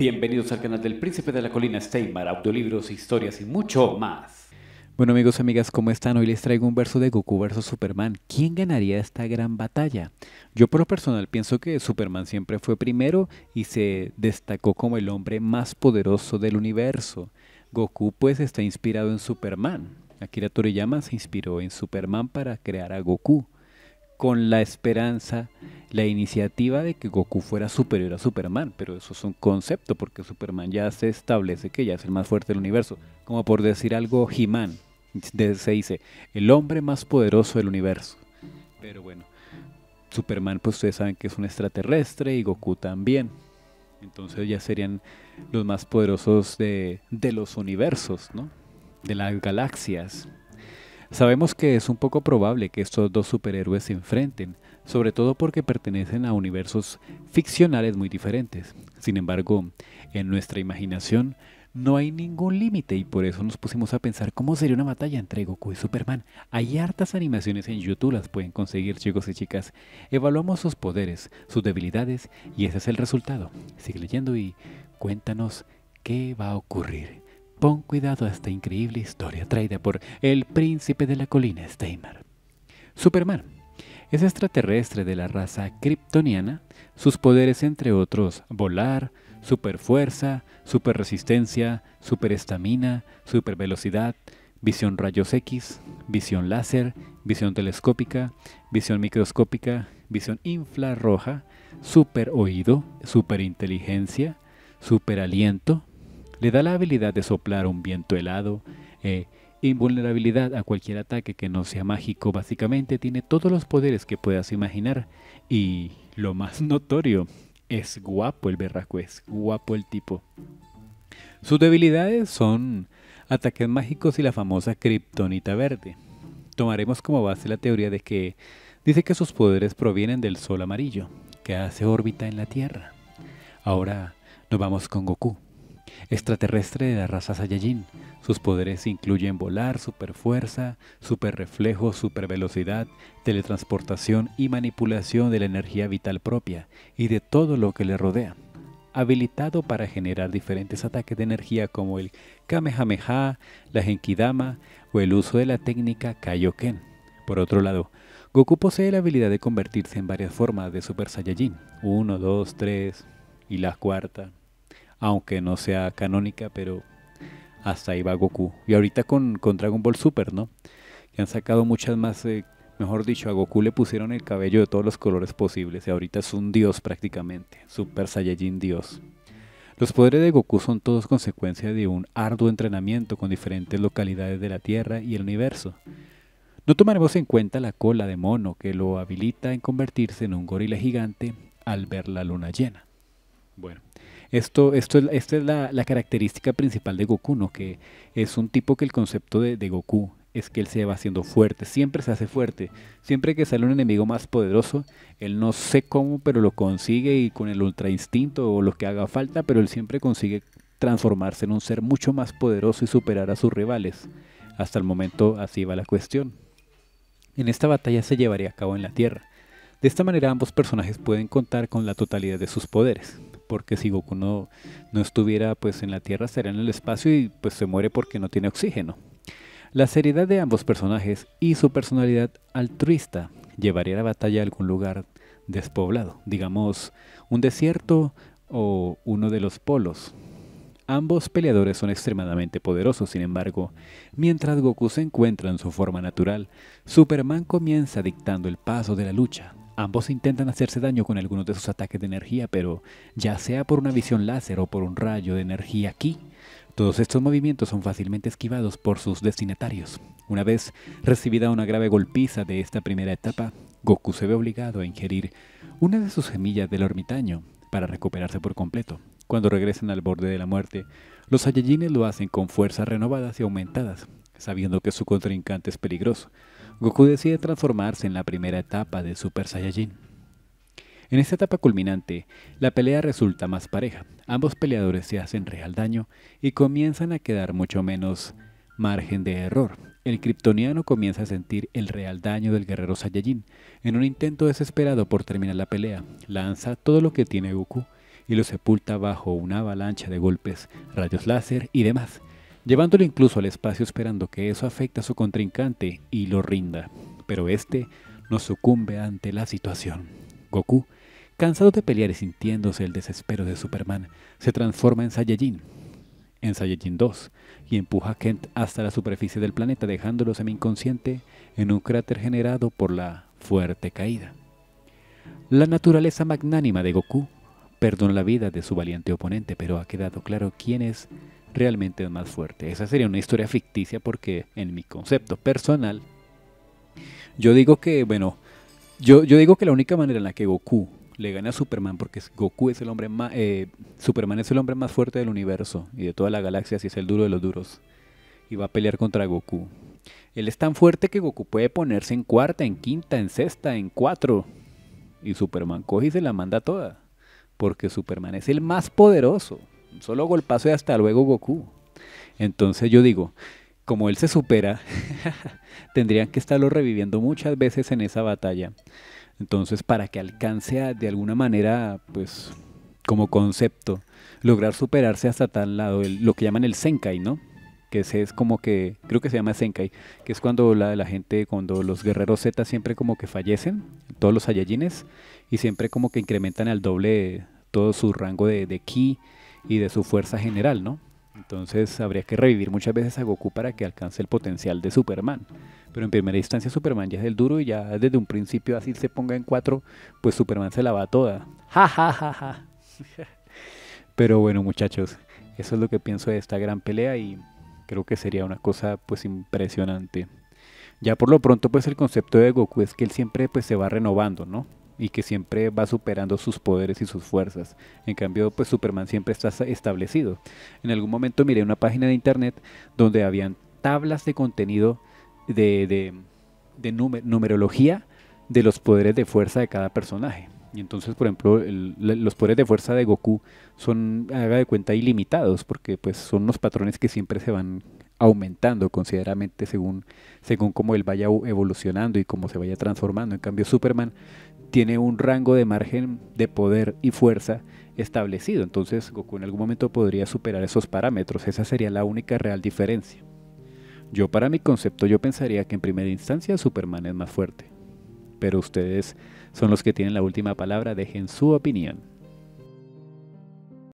Bienvenidos al canal del Príncipe de la Colina Steimar, audiolibros, historias y mucho más. Bueno amigos y amigas, ¿cómo están? Hoy les traigo un verso de Goku vs Superman. ¿Quién ganaría esta gran batalla? Yo por lo personal pienso que Superman siempre fue primero y se destacó como el hombre más poderoso del universo. Goku pues está inspirado en Superman. Akira Toriyama se inspiró en Superman para crear a Goku, con la esperanza, la iniciativa de que Goku fuera superior a Superman, pero eso es un concepto porque Superman ya se establece que ya es el más fuerte del universo, como por decir algo He-Man, se dice el hombre más poderoso del universo, pero bueno, Superman pues ustedes saben que es un extraterrestre y Goku también, entonces ya serían los más poderosos de los universos, ¿no? De las galaxias. Sabemos que es un poco probable que estos dos superhéroes se enfrenten, sobre todo porque pertenecen a universos ficcionales muy diferentes. Sin embargo, en nuestra imaginación no hay ningún límite y por eso nos pusimos a pensar cómo sería una batalla entre Goku y Superman. Hay hartas animaciones en YouTube, las pueden conseguir chicos y chicas. Evaluamos sus poderes, sus debilidades y ese es el resultado. Sigue leyendo y cuéntanos qué va a ocurrir. Pon cuidado a esta increíble historia traída por el Príncipe de la Colina Steimar. Superman es extraterrestre de la raza kryptoniana. Sus poderes entre otros volar, superfuerza, superresistencia, superestamina, supervelocidad, visión rayos X, visión láser, visión telescópica, visión microscópica, visión infrarroja, super oído, superinteligencia, superaliento. Le da la habilidad de soplar un viento helado, invulnerabilidad a cualquier ataque que no sea mágico. Básicamente tiene todos los poderes que puedas imaginar. Y lo más notorio, es guapo el berraco, es guapo el tipo. Sus debilidades son ataques mágicos y la famosa kriptonita verde. Tomaremos como base la teoría de que dice que sus poderes provienen del sol amarillo, que hace órbita en la Tierra. Ahora nos vamos con Goku. Extraterrestre de la raza Saiyajin. Sus poderes incluyen volar, superfuerza, superreflejo, supervelocidad, teletransportación y manipulación de la energía vital propia y de todo lo que le rodea. Habilitado para generar diferentes ataques de energía como el Kamehameha, la Genkidama o el uso de la técnica Kaioken. Por otro lado, Goku posee la habilidad de convertirse en varias formas de Super Saiyajin. 1, 2, 3 y la cuarta. Aunque no sea canónica, pero hasta ahí va Goku. Y ahorita con Dragon Ball Super, ¿no? Que han sacado muchas más, mejor dicho, a Goku le pusieron el cabello de todos los colores posibles. Y ahorita es un dios prácticamente, Super Saiyajin Dios. Los poderes de Goku son todos consecuencia de un arduo entrenamiento con diferentes localidades de la Tierra y el universo. No tomaremos en cuenta la cola de mono que lo habilita en convertirse en un gorila gigante al ver la luna llena. Bueno. Esta es la característica principal de Goku, ¿no? Que es un tipo que el concepto de Goku es que él se va haciendo fuerte, siempre se hace fuerte. Siempre que sale un enemigo más poderoso, él no sé cómo, pero lo consigue y con el ultra instinto o lo que haga falta, pero él siempre consigue transformarse en un ser mucho más poderoso y superar a sus rivales. Hasta el momento así va la cuestión. En esta batalla se llevaría a cabo en la Tierra. De esta manera ambos personajes pueden contar con la totalidad de sus poderes. Porque si Goku no estuviera pues en la Tierra, estaría en el espacio y pues se muere porque no tiene oxígeno. La seriedad de ambos personajes y su personalidad altruista llevaría la batalla a algún lugar despoblado, digamos un desierto o uno de los polos. Ambos peleadores son extremadamente poderosos, sin embargo, mientras Goku se encuentra en su forma natural, Superman comienza dictando el paso de la lucha. Ambos intentan hacerse daño con algunos de sus ataques de energía, pero ya sea por una visión láser o por un rayo de energía aquí, todos estos movimientos son fácilmente esquivados por sus destinatarios. Una vez recibida una grave golpiza de esta primera etapa, Goku se ve obligado a ingerir una de sus semillas del ermitaño para recuperarse por completo. Cuando regresen al borde de la muerte, los Saiyajines lo hacen con fuerzas renovadas y aumentadas, sabiendo que su contrincante es peligroso. Goku decide transformarse en la primera etapa de Super Saiyajin. En esta etapa culminante, la pelea resulta más pareja. Ambos peleadores se hacen real daño y comienzan a quedar mucho menos margen de error. El kriptoniano comienza a sentir el real daño del guerrero Saiyajin. En un intento desesperado por terminar la pelea, lanza todo lo que tiene Goku y lo sepulta bajo una avalancha de golpes, rayos láser y demás, llevándolo incluso al espacio esperando que eso afecte a su contrincante y lo rinda, pero este no sucumbe ante la situación. Goku, cansado de pelear y sintiéndose el desespero de Superman, se transforma en Saiyajin, en Saiyajin 2, y empuja a Kent hasta la superficie del planeta, dejándolo semi-inconsciente en un cráter generado por la fuerte caída. La naturaleza magnánima de Goku perdona la vida de su valiente oponente, pero ha quedado claro quién es realmente el más fuerte. Esa sería una historia ficticia porque en mi concepto personal, yo digo que, yo digo que la única manera en la que Goku le gana a Superman, porque Goku es el hombre más, Superman es el hombre más fuerte del universo y de toda la galaxia, si es el duro de los duros, y va a pelear contra Goku. Él es tan fuerte que Goku puede ponerse en cuarta, en quinta, en sexta, en 4, y Superman coge y se la manda toda, porque Superman es el más poderoso. Solo golpazo y hasta luego, Goku. Entonces yo digo, como él se supera, tendrían que estarlo reviviendo muchas veces en esa batalla. Entonces, para que alcance a, de alguna manera, pues, como concepto, lograr superarse hasta tal lado, lo que llaman el Senkai, ¿no? Que ese es como que, creo que se llama Senkai, que es cuando la gente, cuando los guerreros Z siempre como que fallecen, todos los Saiyajines, y siempre como que incrementan al doble todo su rango de ki y de su fuerza general, ¿no? Entonces habría que revivir muchas veces a Goku para que alcance el potencial de Superman. Pero en primera instancia Superman ya es el duro y ya desde un principio así se ponga en 4, pues Superman se la va toda. ¡Ja, ja, ja, ja! Pero bueno, muchachos, eso es lo que pienso de esta gran pelea y creo que sería una cosa pues impresionante. Ya por lo pronto pues el concepto de Goku es que él siempre pues se va renovando, ¿no? Y que siempre va superando sus poderes y sus fuerzas. En cambio, pues Superman siempre está establecido. En algún momento miré una página de internet donde habían tablas de contenido de numerología de los poderes de fuerza de cada personaje. Y entonces, por ejemplo, los poderes de fuerza de Goku son, haga de cuenta, ilimitados, porque pues son unos patrones que siempre se van aumentando considerablemente según cómo él vaya evolucionando y cómo se vaya transformando. En cambio, Superman tiene un rango de margen de poder y fuerza establecido. Entonces Goku en algún momento podría superar esos parámetros. Esa sería la única real diferencia. Yo, para mi concepto, yo pensaría que en primera instancia Superman es más fuerte. Pero ustedes son los que tienen la última palabra. Dejen su opinión.